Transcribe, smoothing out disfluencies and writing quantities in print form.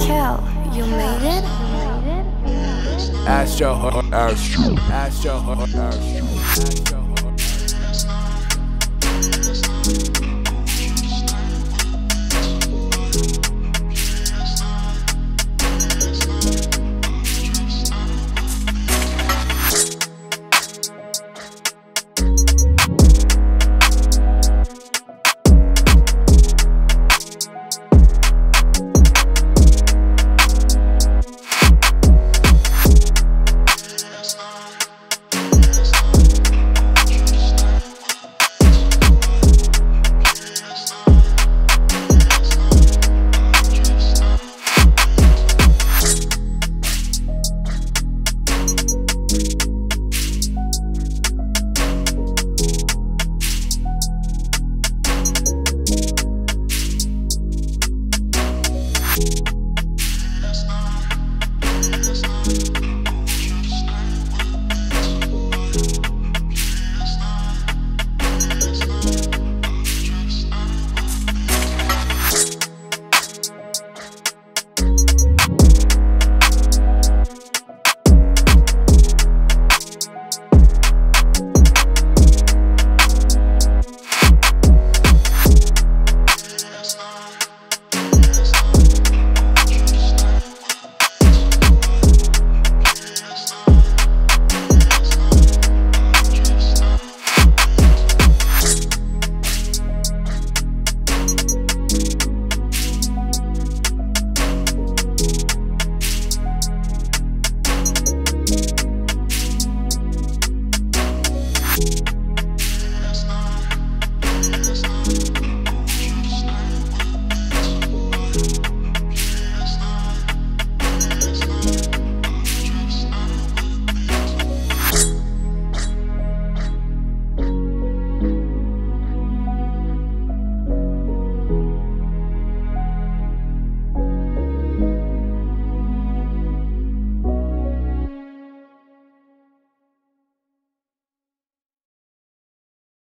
Kel, you made it? Astro.